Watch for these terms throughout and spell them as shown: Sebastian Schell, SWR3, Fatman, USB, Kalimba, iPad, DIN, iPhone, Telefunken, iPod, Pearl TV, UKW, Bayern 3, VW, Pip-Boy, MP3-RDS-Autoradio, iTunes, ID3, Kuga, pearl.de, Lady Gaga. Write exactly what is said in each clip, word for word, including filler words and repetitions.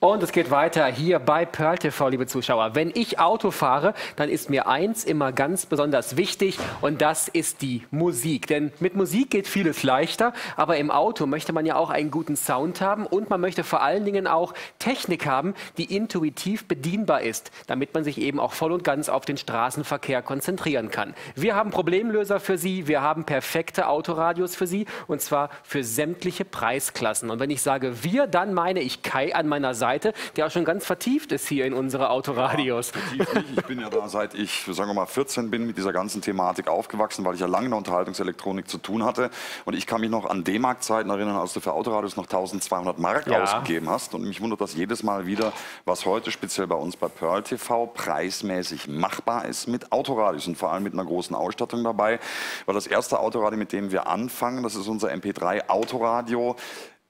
Und es geht weiter hier bei Pearl T V, liebe Zuschauer. Wenn ich Auto fahre, dann ist mir eins immer ganz besonders wichtig und das ist die Musik. Denn mit Musik geht vieles leichter, aber im Auto möchte man ja auch einen guten Sound haben und man möchte vor allen Dingen auch Technik haben, die intuitiv bedienbar ist, damit man sich eben auch voll und ganz auf den Straßenverkehr konzentrieren kann. Wir haben Problemlöser für Sie, wir haben perfekte Autoradios für Sie und zwar für sämtliche Preisklassen. Und wenn ich sage wir, dann meine ich Kai an meiner Seite, der auch schon ganz vertieft ist hier in unsere Autoradios. Ja, ich bin ja da, seit ich, sagen wir mal, vierzehn bin, mit dieser ganzen Thematik aufgewachsen, weil ich ja lange in der Unterhaltungselektronik zu tun hatte. Und ich kann mich noch an D-Mark-Zeiten erinnern, als du für Autoradios noch tausendzweihundert Mark ja. ausgegeben hast. Und mich wundert das jedes Mal wieder, was heute speziell bei uns bei Pearl T V preismäßig machbar ist mit Autoradios und vor allem mit einer großen Ausstattung dabei. Weil das erste Autoradio, mit dem wir anfangen, das ist unser M P drei Autoradio.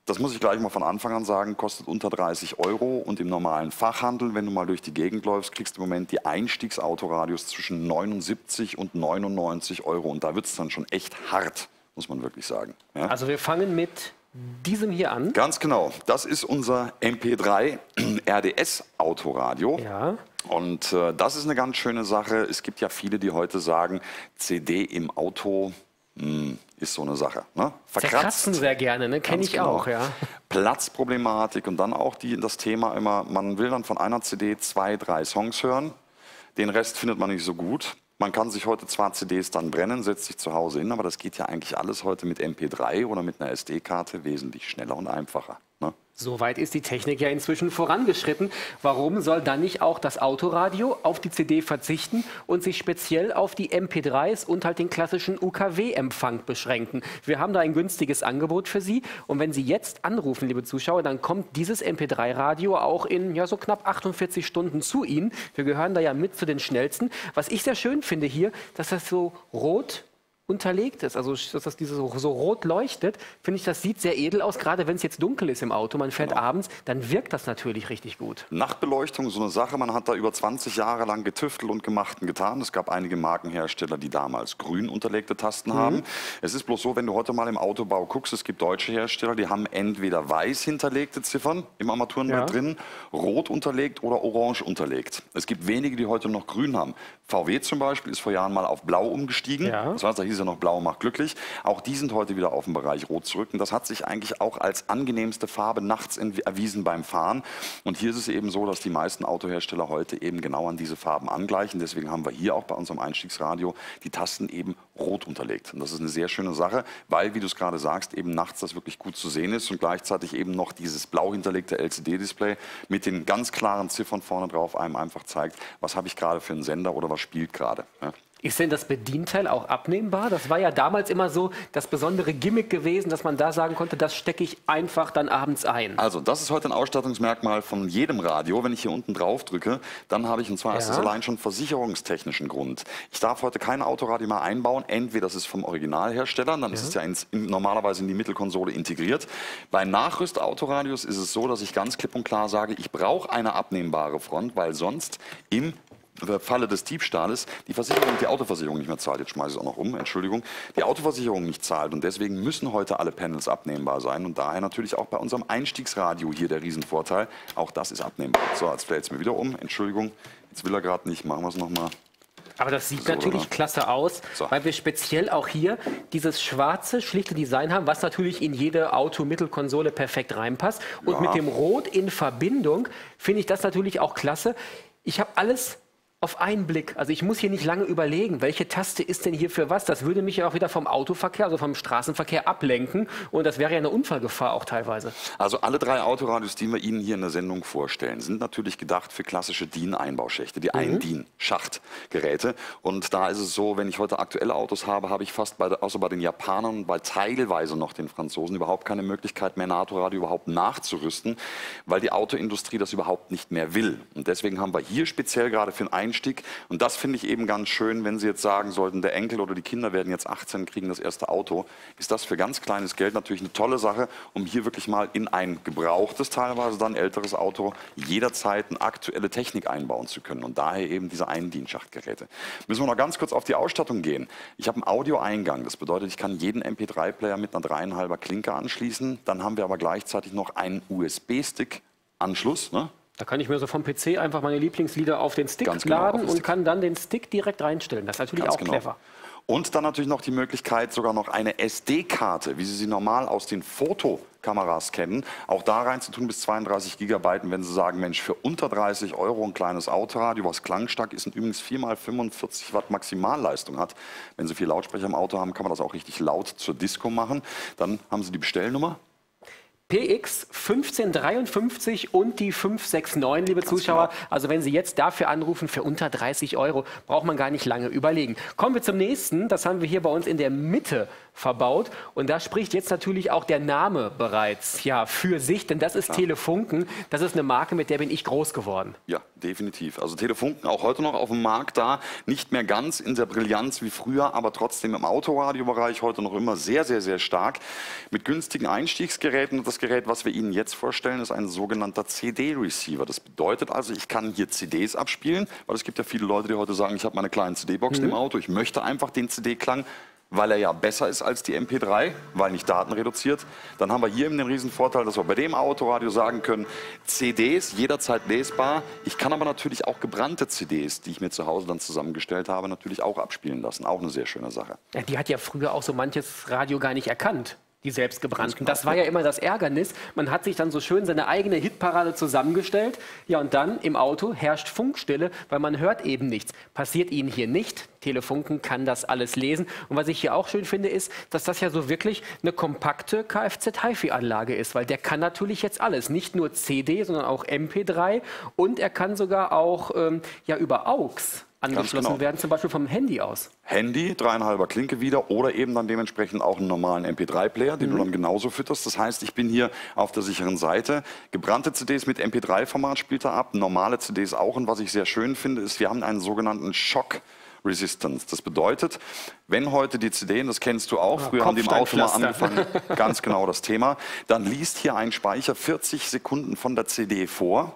Das muss ich gleich mal von Anfang an sagen, kostet unter dreißig Euro und im normalen Fachhandel, wenn du mal durch die Gegend läufst, kriegst du im Moment die Einstiegsautoradios zwischen neunundsiebzig und neunundneunzig Euro. Und da wird es dann schon echt hart, muss man wirklich sagen. Ja? Also wir fangen mit diesem hier an. Ganz genau, das ist unser M P drei R D S Autoradio. Ja. Und äh, das ist eine ganz schöne Sache. Es gibt ja viele, die heute sagen, C D im Auto mh, ist so eine Sache. Ne? Verkratzt. Zerkratzen sehr gerne, ne? Kenne ich genau. auch. Ja. Platzproblematik und dann auch die, das Thema immer, man will dann von einer C D zwei, drei Songs hören. Den Rest findet man nicht so gut. Man kann sich heute zwar C Ds dann brennen, setzt sich zu Hause hin, aber das geht ja eigentlich alles heute mit M P drei oder mit einer S D-Karte wesentlich schneller und einfacher. Ne? Soweit ist die Technik ja inzwischen vorangeschritten. Warum soll dann nicht auch das Autoradio auf die C D verzichten und sich speziell auf die M P dreis und halt den klassischen U K W-Empfang beschränken? Wir haben da ein günstiges Angebot für Sie. Und wenn Sie jetzt anrufen, liebe Zuschauer, dann kommt dieses M P drei Radio auch in ja, so knapp achtundvierzig Stunden zu Ihnen. Wir gehören da ja mit zu den Schnellsten. Was ich sehr schön finde hier, dass das so rot unterlegt ist, also dass das dieses so rot leuchtet, finde ich, das sieht sehr edel aus, gerade wenn es jetzt dunkel ist im Auto, man fährt genau. abends, dann wirkt das natürlich richtig gut. Nachtbeleuchtung, so eine Sache, man hat da über zwanzig Jahre lang getüftelt und gemacht und getan. Es gab einige Markenhersteller, die damals grün unterlegte Tasten mhm. haben. Es ist bloß so, wenn du heute mal im Autobau guckst, es gibt deutsche Hersteller, die haben entweder weiß hinterlegte Ziffern im Armaturenbrett ja. drin, rot unterlegt oder orange unterlegt. Es gibt wenige, die heute noch grün haben. V W zum Beispiel ist vor Jahren mal auf blau umgestiegen, ja. das heißt, da hieß noch blau macht glücklich. Auch die sind heute wieder auf dem Bereich rot zurück. Und das hat sich eigentlich auch als angenehmste Farbe nachts erwiesen beim Fahren. Und hier ist es eben so, dass die meisten Autohersteller heute eben genau an diese Farben angleichen. Deswegen haben wir hier auch bei unserem Einstiegsradio die Tasten eben rot unterlegt. Und das ist eine sehr schöne Sache, weil, wie du es gerade sagst, eben nachts das wirklich gut zu sehen ist und gleichzeitig eben noch dieses blau hinterlegte L C D-Display mit den ganz klaren Ziffern vorne drauf einem einfach zeigt, was habe ich gerade für einen Sender oder was spielt gerade. Ja. Ist denn das Bedienteil auch abnehmbar? Das war ja damals immer so das besondere Gimmick gewesen, dass man da sagen konnte, das stecke ich einfach dann abends ein. Also das ist heute ein Ausstattungsmerkmal von jedem Radio. Wenn ich hier unten drauf drücke, dann habe ich, und zwar ja. ist das allein schon versicherungstechnischen Grund. Ich darf heute kein Autoradio mehr einbauen. Entweder das ist vom Originalhersteller, dann ja. ist es ja ins, in, normalerweise in die Mittelkonsole integriert. Bei Nachrüstautoradios ist es so, dass ich ganz klipp und klar sage, ich brauche eine abnehmbare Front, weil sonst im Falle des Diebstahles die Versicherung, die Autoversicherung nicht mehr zahlt. Jetzt schmeiße ich es auch noch um, Entschuldigung. Die Autoversicherung nicht zahlt und deswegen müssen heute alle Panels abnehmbar sein und daher natürlich auch bei unserem Einstiegsradio hier der Riesenvorteil. Auch das ist abnehmbar. So, jetzt fällt es mir wieder um, Entschuldigung, jetzt will er gerade nicht, machen wir es nochmal. Aber das sieht so, natürlich oder? Klasse aus, so. Weil wir speziell auch hier dieses schwarze, schlichte Design haben, was natürlich in jede Auto-Mittelkonsole perfekt reinpasst. Und ja. mit dem Rot in Verbindung finde ich das natürlich auch klasse. Ich habe alles auf einen Blick. Also ich muss hier nicht lange überlegen, welche Taste ist denn hier für was. Das würde mich ja auch wieder vom Autoverkehr, also vom Straßenverkehr ablenken. Und das wäre ja eine Unfallgefahr auch teilweise. Also alle drei Autoradios, die wir Ihnen hier in der Sendung vorstellen, sind natürlich gedacht für klassische D I N-Einbauschächte, die mhm. Ein-D I N-Schachtgeräte. Und da ist es so, wenn ich heute aktuelle Autos habe, habe ich fast, bei, außer bei den Japanern und bei teilweise noch den Franzosen, überhaupt keine Möglichkeit mehr, ein Autoradio überhaupt nachzurüsten, weil die Autoindustrie das überhaupt nicht mehr will. Und deswegen haben wir hier speziell gerade für ein Einstieg. Und das finde ich eben ganz schön, wenn Sie jetzt sagen sollten, der Enkel oder die Kinder werden jetzt achtzehn, kriegen das erste Auto, ist das für ganz kleines Geld natürlich eine tolle Sache, um hier wirklich mal in ein gebrauchtes, teilweise dann älteres Auto jederzeit eine aktuelle Technik einbauen zu können. Und daher eben diese Ein-D I N-Schachtgeräte. Müssen wir noch ganz kurz auf die Ausstattung gehen. Ich habe einen Audioeingang, das bedeutet, ich kann jeden M P drei Player mit einer dreieinhalber Klinke anschließen. Dann haben wir aber gleichzeitig noch einen U S B-Stick Anschluss, ne? Da kann ich mir so vom P C einfach meine Lieblingslieder auf den Stick genau, laden den und Stick. kann dann den Stick direkt reinstellen. Das ist natürlich Ganz auch genau. clever. Und dann natürlich noch die Möglichkeit, sogar noch eine S D-Karte, wie Sie sie normal aus den Fotokameras kennen, auch da reinzutun bis zweiunddreißig Gigabyte. Und wenn Sie sagen, Mensch, für unter dreißig Euro ein kleines Autoradio, was klangstark ist und übrigens vier mal fünfundvierzig Watt Maximalleistung hat. Wenn Sie viel Lautsprecher im Auto haben, kann man das auch richtig laut zur Disco machen. Dann haben Sie die Bestellnummer. P X fünfzehn dreiundfünfzig und die fünf sechs neun, liebe Ganz Zuschauer. Genau. Also wenn Sie jetzt dafür anrufen, für unter dreißig Euro, braucht man gar nicht lange überlegen. Kommen wir zum nächsten. Das haben wir hier bei uns in der Mitte verbaut. Und da spricht jetzt natürlich auch der Name bereits ja, für sich. Denn das ist Klar. Telefunken. Das ist eine Marke, mit der bin ich groß geworden. Ja, definitiv. Also Telefunken auch heute noch auf dem Markt da. Nicht mehr ganz in der Brillanz wie früher, aber trotzdem im Autoradiobereich heute noch immer sehr, sehr, sehr stark. Mit günstigen Einstiegsgeräten. Das Gerät, was wir Ihnen jetzt vorstellen, ist ein sogenannter C D-Receiver. Das bedeutet also, ich kann hier C Ds abspielen, weil es gibt ja viele Leute, die heute sagen, ich habe meine kleine C D-Box mhm. im Auto, ich möchte einfach den C D-Klang, weil er ja besser ist als die M P drei, weil nicht datenreduziert. Dann haben wir hier eben den riesen Vorteil, dass wir bei dem Autoradio sagen können, C Ds jederzeit lesbar. Ich kann aber natürlich auch gebrannte C Ds, die ich mir zu Hause dann zusammengestellt habe, natürlich auch abspielen lassen. Auch eine sehr schöne Sache. Ja, die hat ja früher auch so manches Radio gar nicht erkannt. Die selbstgebrannten. Das war ja immer das Ärgernis. Man hat sich dann so schön seine eigene Hitparade zusammengestellt. Ja, und dann im Auto herrscht Funkstille, weil man hört eben nichts. Passiert Ihnen hier nicht. Telefunken kann das alles lesen. Und was ich hier auch schön finde, ist, dass das ja so wirklich eine kompakte Kfz-Hi-Fi-Anlage ist. Weil der kann natürlich jetzt alles. Nicht nur C D, sondern auch M P drei. Und er kann sogar auch ähm, ja, über A U X angeschlossen genau. werden, zum Beispiel vom Handy aus. Handy, dreieinhalber Klinke wieder oder eben dann dementsprechend auch einen normalen M P drei Player, den mhm. du dann genauso fütterst. Das heißt, ich bin hier auf der sicheren Seite. Gebrannte C Ds mit M P drei Format spielt er ab, normale C Ds auch. Und was ich sehr schön finde, ist, wir haben einen sogenannten Schock Resistance. Das bedeutet, wenn heute die C D, das kennst du auch, ja, früher haben die im Auto mal angefangen, ganz genau das Thema, dann liest hier ein Speicher vierzig Sekunden von der C D vor.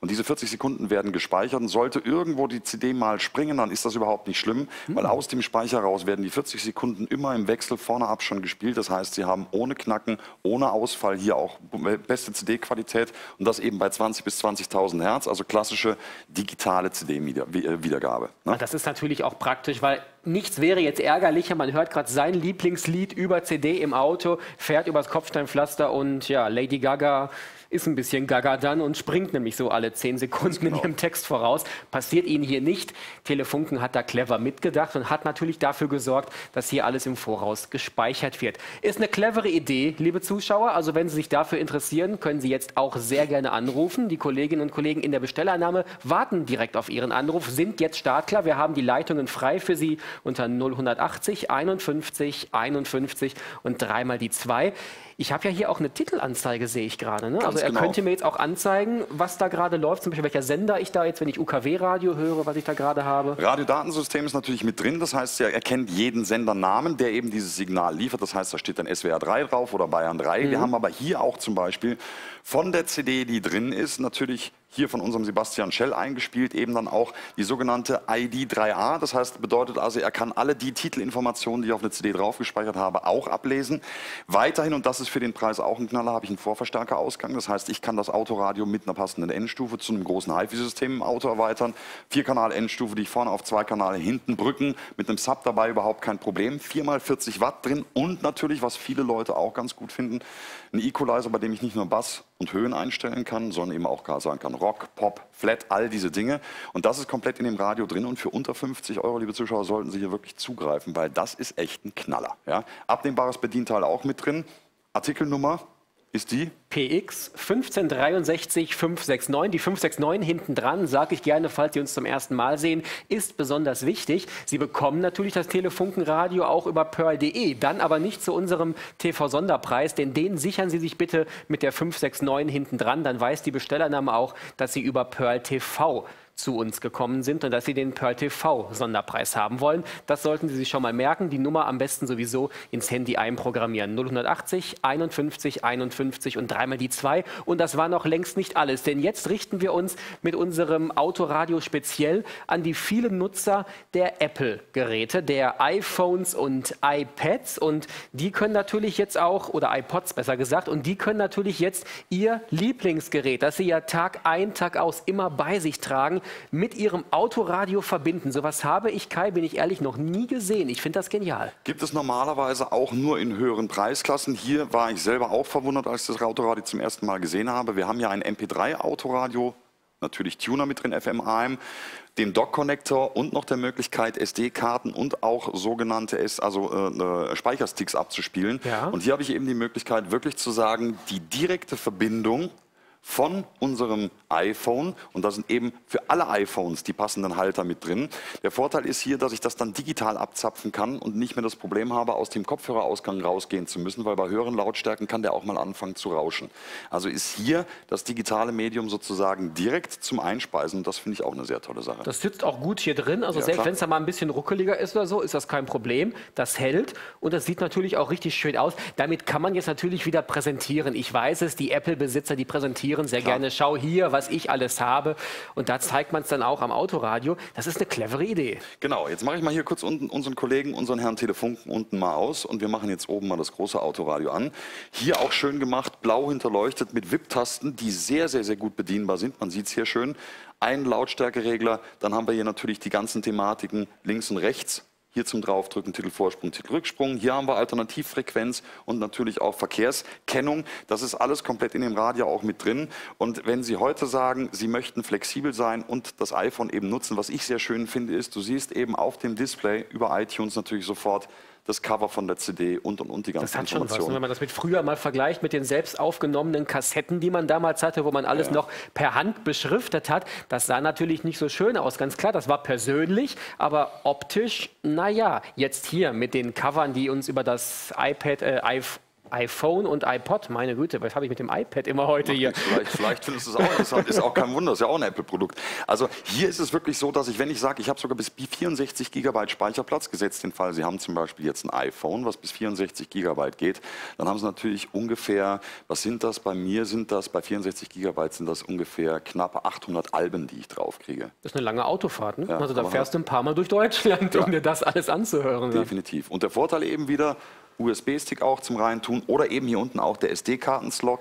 Und diese vierzig Sekunden werden gespeichert und sollte irgendwo die C D mal springen, dann ist das überhaupt nicht schlimm, weil aus dem Speicher raus werden die vierzig Sekunden immer im Wechsel vorne ab schon gespielt. Das heißt, Sie haben ohne Knacken, ohne Ausfall hier auch beste C D-Qualität und das eben bei zwanzig bis zwanzigtausend Hertz, also klassische digitale C D-Wiedergabe. Ne? Das ist natürlich auch praktisch, weil nichts wäre jetzt ärgerlicher. Man hört gerade sein Lieblingslied über C D im Auto, fährt übers Kopfsteinpflaster und ja, Lady Gaga ist ein bisschen Gaga dann und springt nämlich so alle zehn Sekunden genau. in ihrem Text voraus. Passiert Ihnen hier nicht. Telefunken hat da clever mitgedacht und hat natürlich dafür gesorgt, dass hier alles im Voraus gespeichert wird. Ist eine clevere Idee, liebe Zuschauer. Also wenn Sie sich dafür interessieren, können Sie jetzt auch sehr gerne anrufen. Die Kolleginnen und Kollegen in der Bestellannahme warten direkt auf Ihren Anruf, sind jetzt startklar. Wir haben die Leitungen frei für Sie unter null acht null einundfünfzig einundfünfzig und dreimal die zwei. Ich habe ja hier auch eine Titelanzeige, sehe ich gerade. Ne? Also er genau. könnte mir jetzt auch anzeigen, was da gerade läuft, zum Beispiel welcher Sender ich da jetzt, wenn ich U K W-Radio höre, was ich da gerade habe. Radiodatensystem ist natürlich mit drin, das heißt, er erkennt jeden Sendernamen, der eben dieses Signal liefert. Das heißt, da steht dann S W R drei drauf oder Bayern drei. Mhm. Wir haben aber hier auch zum Beispiel von der C D, die drin ist, natürlich hier von unserem Sebastian Schell eingespielt, eben dann auch die sogenannte I D drei A. Das heißt, bedeutet also, er kann alle die Titelinformationen, die ich auf eine C D draufgespeichert habe, auch ablesen. Weiterhin, und das ist für den Preis auch ein Knaller, habe ich einen Vorverstärkerausgang. Das heißt, ich kann das Autoradio mit einer passenden Endstufe zu einem großen Hi-Fi-System im Auto erweitern. Vierkanal-Endstufe, die ich vorne auf zwei Kanäle hinten brücken, mit einem Sub dabei überhaupt kein Problem. vier mal vierzig Watt drin und natürlich, was viele Leute auch ganz gut finden, ein Equalizer, bei dem ich nicht nur Bass und Höhen einstellen kann, sondern eben auch gar sagen kann, Rock, Pop, Flat, all diese Dinge. Und das ist komplett in dem Radio drin. Und für unter fünfzig Euro, liebe Zuschauer, sollten Sie hier wirklich zugreifen, weil das ist echt ein Knaller. Ja? Abnehmbares Bedienteil auch mit drin. Artikelnummer ist die P X fünfzehn dreiundsechzig fünf sechs neun. Die fünf sechs neun hinten dran, sage ich gerne, falls Sie uns zum ersten Mal sehen, ist besonders wichtig. Sie bekommen natürlich das Telefunkenradio auch über Pearl punkt de, dann aber nicht zu unserem T V-Sonderpreis, denn den sichern Sie sich bitte mit der fünf sechs neun hinten dran. Dann weiß die Bestellername auch, dass Sie über Pearl T V zu uns gekommen sind und dass Sie den Pearl T V-Sonderpreis haben wollen. Das sollten Sie sich schon mal merken. Die Nummer am besten sowieso ins Handy einprogrammieren. null acht null einundfünfzig einundfünfzig und drei. einmal die zwei. Und das war noch längst nicht alles, denn jetzt richten wir uns mit unserem Autoradio speziell an die vielen Nutzer der Apple-Geräte, der iPhones und iPads. Und die können natürlich jetzt auch, oder iPods besser gesagt, und die können natürlich jetzt ihr Lieblingsgerät, das sie ja Tag ein, Tag aus immer bei sich tragen, mit ihrem Autoradio verbinden. Sowas habe ich, Kai, bin ich ehrlich, noch nie gesehen. Ich finde das genial. Gibt es normalerweise auch nur in höheren Preisklassen. Hier war ich selber auch verwundert, als ich das Autoradio zum ersten Mal gesehen habe. Wir haben ja ein M P drei Autoradio, natürlich Tuner mit drin, F M A M, den Dock-Connector und noch der Möglichkeit, S D-Karten und auch sogenannte S, also äh, Speichersticks abzuspielen. Ja. Und hier habe ich eben die Möglichkeit, wirklich zu sagen, die direkte Verbindung von unserem iPhone, und da sind eben für alle iPhones die passenden Halter mit drin. Der Vorteil ist hier, dass ich das dann digital abzapfen kann und nicht mehr das Problem habe, aus dem Kopfhörerausgang rausgehen zu müssen, weil bei höheren Lautstärken kann der auch mal anfangen zu rauschen. Also ist hier das digitale Medium sozusagen direkt zum Einspeisen, und das finde ich auch eine sehr tolle Sache. Das sitzt auch gut hier drin, also ja, selbst wenn es da mal ein bisschen ruckeliger ist oder so, ist das kein Problem. Das hält und das sieht natürlich auch richtig schön aus. Damit kann man jetzt natürlich wieder präsentieren. Ich weiß es, die Apple-Besitzer, die präsentieren sehr Klar. gerne, schau hier, was ich alles habe. Und da zeigt man es dann auch am Autoradio. Das ist eine clevere Idee. Genau, jetzt mache ich mal hier kurz unten unseren Kollegen, unseren Herrn Telefunken unten mal aus. Und wir machen jetzt oben mal das große Autoradio an. Hier auch schön gemacht, blau hinterleuchtet mit W I P-Tasten, die sehr, sehr, sehr gut bedienbar sind. Man sieht es hier schön. Ein Lautstärkeregler, dann haben wir hier natürlich die ganzen Thematiken links und rechts. Hier zum Draufdrücken, Titelvorsprung, Titelrücksprung. Hier haben wir Alternativfrequenz und natürlich auch Verkehrskennung. Das ist alles komplett in dem Radio auch mit drin. Und wenn Sie heute sagen, Sie möchten flexibel sein und das iPhone eben nutzen, was ich sehr schön finde, ist, du siehst eben auf dem Display über iTunes natürlich sofort das Cover von der C D und und und die ganzen Informationen. Das hat schon was, wenn man das mit früher mal vergleicht, mit den selbst aufgenommenen Kassetten, die man damals hatte, wo man alles ja. noch per Hand beschriftet hat. Das sah natürlich nicht so schön aus, ganz klar. Das war persönlich, aber optisch, naja, jetzt hier mit den Covern, die uns über das iPad, äh, iPhone, iPhone und iPod, meine Güte, was habe ich mit dem iPad immer heute hier? Vielleicht, vielleicht findest du es auch interessant, ist auch kein Wunder, ist ja auch ein Apple-Produkt. Also hier ist es wirklich so, dass ich, wenn ich sage, ich habe sogar bis vierundsechzig Gigabyte Speicherplatz, gesetzt den Fall, Sie haben zum Beispiel jetzt ein iPhone, was bis vierundsechzig Gigabyte geht, dann haben Sie natürlich ungefähr, was sind das, bei mir sind das, bei vierundsechzig Gigabyte sind das ungefähr knapp achthundert Alben, die ich drauf kriege. Das ist eine lange Autofahrt, ne? Ja, also da fährst du ein paar Mal durch Deutschland, ja, um dir das alles anzuhören. Definitiv. Und der Vorteil eben wieder, U S B-Stick auch zum Reintun oder eben hier unten auch der S D-Karten-Slot.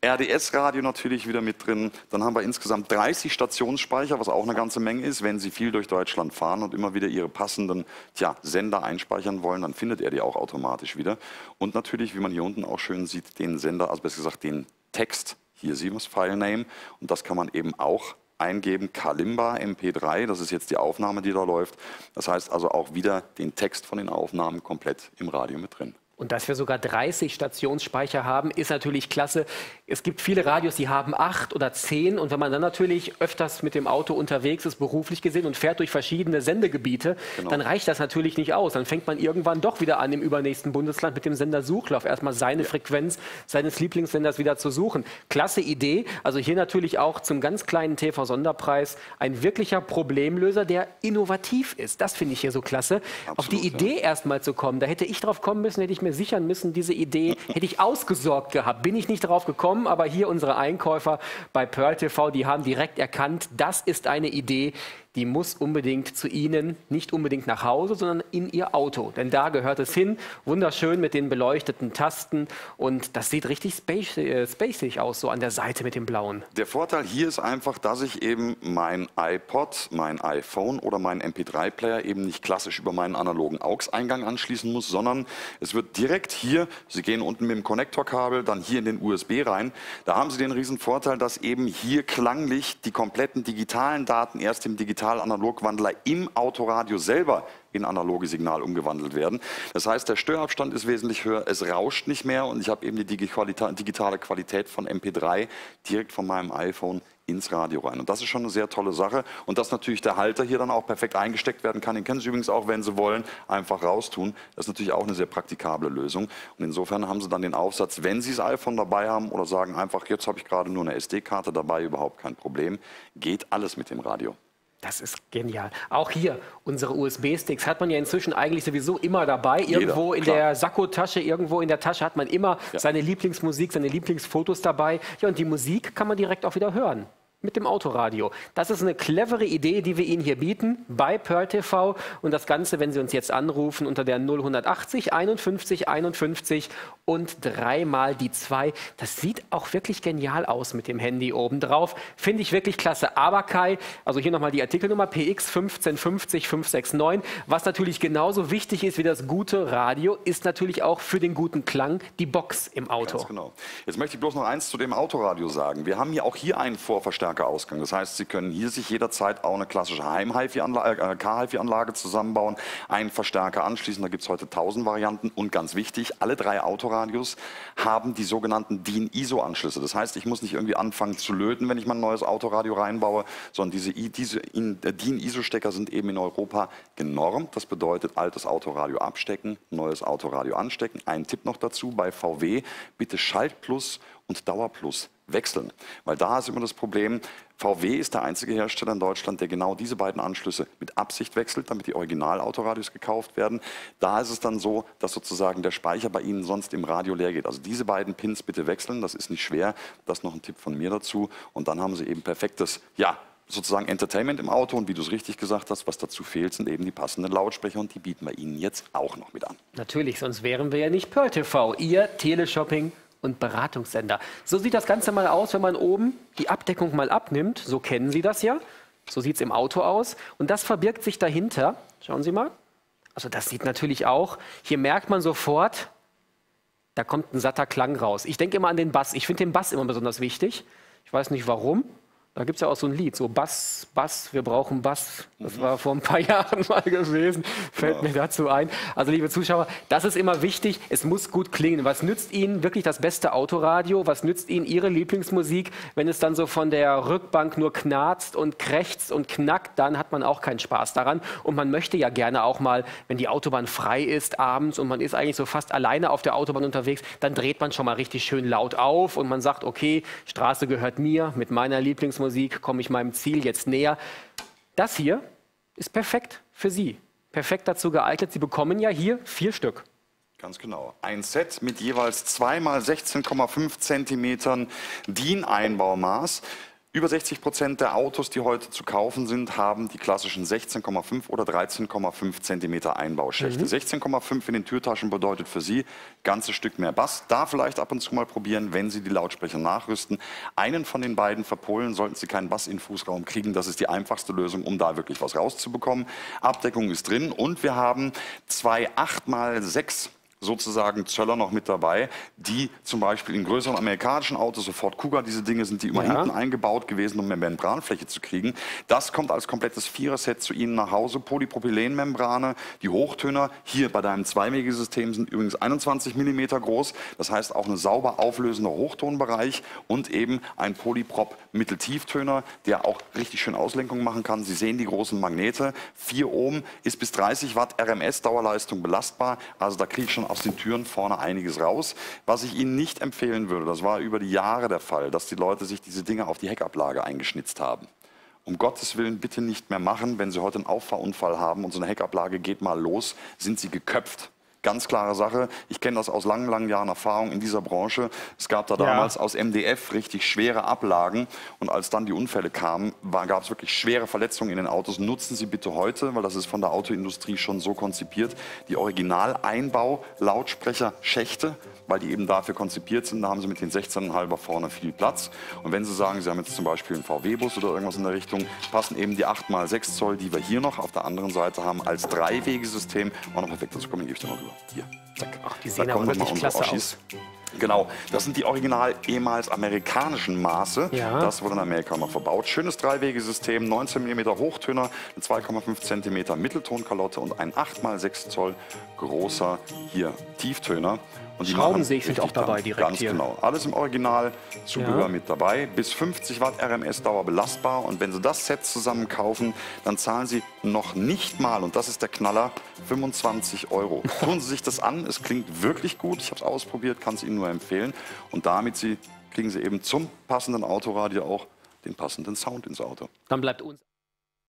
R D S-Radio natürlich wieder mit drin. Dann haben wir insgesamt dreißig Stationsspeicher, was auch eine ganze Menge ist. Wenn Sie viel durch Deutschland fahren und immer wieder Ihre passenden tja, Sender einspeichern wollen, dann findet er die auch automatisch wieder. Und natürlich, wie man hier unten auch schön sieht, den Sender, also besser gesagt den Text. Hier sehen wir das File-Name und das kann man eben auch eingeben, Kalimba M P drei, das ist jetzt die Aufnahme, die da läuft. Das heißt also auch wieder den Text von den Aufnahmen komplett im Radio mit drin. Und dass wir sogar dreißig Stationsspeicher haben, ist natürlich klasse. Es gibt viele Radios, die haben acht oder zehn. Und wenn man dann natürlich öfters mit dem Auto unterwegs ist, beruflich gesehen, und fährt durch verschiedene Sendegebiete, genau, dann reicht das natürlich nicht aus. Dann fängt man irgendwann doch wieder an, im übernächsten Bundesland mit dem Sendersuchlauf erstmal seine ja. Frequenz seines Lieblingssenders wieder zu suchen. Klasse Idee. Also hier natürlich auch zum ganz kleinen T V-Sonderpreis ein wirklicher Problemlöser, der innovativ ist. Das finde ich hier so klasse. Absolut, auf die Idee ja. erstmal zu kommen, da hätte ich drauf kommen müssen, hätte ich mir sichern müssen, diese Idee hätte ich ausgesorgt gehabt. Bin ich nicht drauf gekommen, aber hier unsere Einkäufer bei Pearl T V, die haben direkt erkannt, das ist eine Idee, die muss unbedingt zu Ihnen, nicht unbedingt nach Hause, sondern in Ihr Auto. Denn da gehört es hin, wunderschön mit den beleuchteten Tasten. Und das sieht richtig space, äh, spacig aus, so an der Seite mit dem Blauen. Der Vorteil hier ist einfach, dass ich eben mein iPod, mein iPhone oder meinen M P drei Player eben nicht klassisch über meinen analogen A U X-Eingang anschließen muss, sondern es wird direkt hier, Sie gehen unten mit dem Konnektorkabel, dann hier in den U S B rein. Da haben Sie den riesen Vorteil, dass eben hier klanglich die kompletten digitalen Daten erst im digitalen Analogwandler im Autoradio selber in analoge Signal umgewandelt werden. Das heißt, der Störabstand ist wesentlich höher, es rauscht nicht mehr und ich habe eben die digitale Qualität von M P drei direkt von meinem iPhone ins Radio rein. Und das ist schon eine sehr tolle Sache. Und dass natürlich der Halter hier dann auch perfekt eingesteckt werden kann, den können Sie übrigens auch, wenn Sie wollen, einfach raustun. Das ist natürlich auch eine sehr praktikable Lösung. Und insofern haben Sie dann den Aufsatz, wenn Sie das iPhone dabei haben oder sagen einfach, jetzt habe ich gerade nur eine S D-Karte dabei, überhaupt kein Problem, geht alles mit dem Radio. Das ist genial. Auch hier, unsere U S B-Sticks hat man ja inzwischen eigentlich sowieso immer dabei. Irgendwo Jeder, in klar. der Sakkotasche, irgendwo in der Tasche hat man immer ja. seine Lieblingsmusik, seine Lieblingsfotos dabei. Ja, und die Musik kann man direkt auch wieder hören. Mit dem Autoradio. Das ist eine clevere Idee, die wir Ihnen hier bieten bei Pearl T V. Und das Ganze, wenn Sie uns jetzt anrufen, unter der null acht null einundfünfzig einundfünfzig und dreimal die zwei. Das sieht auch wirklich genial aus mit dem Handy obendrauf. Finde ich wirklich klasse. Aber Kai, also hier nochmal die Artikelnummer P X eins fünf fünf null fünf sechs neun. Was natürlich genauso wichtig ist wie das gute Radio, ist natürlich auch für den guten Klang die Box im Auto. Ganz genau. Jetzt möchte ich bloß noch eins zu dem Autoradio sagen. Wir haben ja auch hier einen Vorverstärker. Ausgang. Das heißt, Sie können hier sich jederzeit auch eine klassische Heim-HiFi-Anlage, äh, Car-HiFi-Anlage zusammenbauen, einen Verstärker anschließen. Da gibt es heute tausend Varianten. Und ganz wichtig, alle drei Autoradios haben die sogenannten D I N-I S O-Anschlüsse. Das heißt, ich muss nicht irgendwie anfangen zu löten, wenn ich mein neues Autoradio reinbaue, sondern diese, diese D I N-I S O-Stecker sind eben in Europa genormt. Das bedeutet, altes Autoradio abstecken, neues Autoradio anstecken. Ein Tipp noch dazu, bei V W bitte Schaltplus und Dauerplus wechseln. Weil da ist immer das Problem, V W ist der einzige Hersteller in Deutschland, der genau diese beiden Anschlüsse mit Absicht wechselt, damit die Original-Autoradios gekauft werden. Da ist es dann so, dass sozusagen der Speicher bei Ihnen sonst im Radio leer geht. Also diese beiden Pins bitte wechseln, das ist nicht schwer. Das ist noch ein Tipp von mir dazu. Und dann haben Sie eben perfektes, ja, sozusagen Entertainment im Auto. Und wie du es richtig gesagt hast, was dazu fehlt, sind eben die passenden Lautsprecher. Und die bieten wir Ihnen jetzt auch noch mit an. Natürlich, sonst wären wir ja nicht Pearl T V, Ihr Teleshopping und Beratungssender. So sieht das Ganze mal aus, wenn man oben die Abdeckung mal abnimmt. So kennen Sie das ja. So sieht es im Auto aus. Und das verbirgt sich dahinter. Schauen Sie mal. Also das sieht natürlich auch. Hier merkt man sofort, da kommt ein satter Klang raus. Ich denke immer an den Bass. Ich finde den Bass immer besonders wichtig. Ich weiß nicht warum. Da gibt es ja auch so ein Lied, so Bass, Bass, wir brauchen Bass. Das war vor ein paar Jahren mal gewesen, fällt genau. mir dazu ein. Also liebe Zuschauer, das ist immer wichtig, es muss gut klingen. Was nützt Ihnen wirklich das beste Autoradio? Was nützt Ihnen Ihre Lieblingsmusik? Wenn es dann so von der Rückbank nur knarzt und krächzt und knackt, dann hat man auch keinen Spaß daran. Und man möchte ja gerne auch mal, wenn die Autobahn frei ist abends und man ist eigentlich so fast alleine auf der Autobahn unterwegs, dann dreht man schon mal richtig schön laut auf und man sagt, okay, Straße gehört mir, mit meiner Lieblingsmusik Musik, komme ich meinem Ziel jetzt näher. Das hier ist perfekt für Sie. Perfekt dazu geeignet. Sie bekommen ja hier vier Stück. Ganz genau. Ein Set mit jeweils zwei mal sechzehn Komma fünf Zentimeter D I N-Einbaumaß. Über sechzig Prozent der Autos, die heute zu kaufen sind, haben die klassischen sechzehn Komma fünf oder dreizehn Komma fünf Zentimeter Einbauschächte. Mhm. sechzehn Komma fünf in den Türtaschen bedeutet für Sie ein ganzes Stück mehr Bass. Da vielleicht ab und zu mal probieren, wenn Sie die Lautsprecher nachrüsten. Einen von den beiden verpolen, sollten Sie keinen Bass in den Fußraum kriegen. Das ist die einfachste Lösung, um da wirklich was rauszubekommen. Abdeckung ist drin und wir haben zwei acht mal sechs sozusagen Zöller noch mit dabei, die zum Beispiel in größeren amerikanischen Autos, sofort Kuga, diese Dinge sind die immer ja. hinten eingebaut gewesen, um eine Membranfläche zu kriegen. Das kommt als komplettes Vierer-Set zu Ihnen nach Hause. Polypropylenmembrane, die Hochtöner, hier bei deinem zwei-Megasystem sind übrigens einundzwanzig Millimeter groß. Das heißt auch ein sauber auflösender Hochtonbereich und eben ein Polyprop-Mitteltieftöner, der auch richtig schön Auslenkung machen kann. Sie sehen die großen Magnete. vier Ohm ist bis dreißig Watt R M S Dauerleistung belastbar. Also da kriege ich schon aus den Türen vorne einiges raus. Was ich Ihnen nicht empfehlen würde, das war über die Jahre der Fall, dass die Leute sich diese Dinge auf die Heckablage eingeschnitzt haben. Um Gottes Willen bitte nicht mehr machen, wenn Sie heute einen Auffahrunfall haben und so eine Heckablage geht mal los, sind Sie geköpft. Ganz klare Sache. Ich kenne das aus langen, langen Jahren Erfahrung in dieser Branche. Es gab da damals ja. aus M D F richtig schwere Ablagen. Und als dann die Unfälle kamen, gab es wirklich schwere Verletzungen in den Autos. Nutzen Sie bitte heute, weil das ist von der Autoindustrie schon so konzipiert, die Original-Einbau-Lautsprecher-Schächte, weil die eben dafür konzipiert sind. Da haben Sie mit den sechzehn Komma fünfer vorne viel Platz. Und wenn Sie sagen, Sie haben jetzt zum Beispiel einen V W-Bus oder irgendwas in der Richtung, passen eben die acht mal sechs Zoll, die wir hier noch auf der anderen Seite haben, als Dreiwegesystem auch noch perfekt dazu kommen. Gebe ich dann noch rüber. Hier, zack. Ach, die sehen aber wirklich klasse aus. Genau, das sind die original ehemals amerikanischen Maße. Ja. Das wurde in Amerika noch verbaut. Schönes Dreiwegesystem, neunzehn Millimeter Hochtöner, eine zwei Komma fünf Zentimeter Mitteltonkalotte und ein acht mal sechs Zoll großer hier Tieftöner. Und die Schrauben sehe ich sind auch dabei direkt ganz hier. Genau, alles im Original, Zubehör ja. mit dabei. Bis fünfzig Watt R M S-Dauer belastbar. Und wenn Sie das Set zusammen kaufen, dann zahlen Sie noch nicht mal, und das ist der Knaller, fünfundzwanzig Euro. Tun Sie sich das an, es klingt wirklich gut. Ich habe es ausprobiert, kann es Ihnen nur empfehlen. Und damit Sie, kriegen Sie eben zum passenden Autoradio auch den passenden Sound ins Auto. Dann bleibt uns...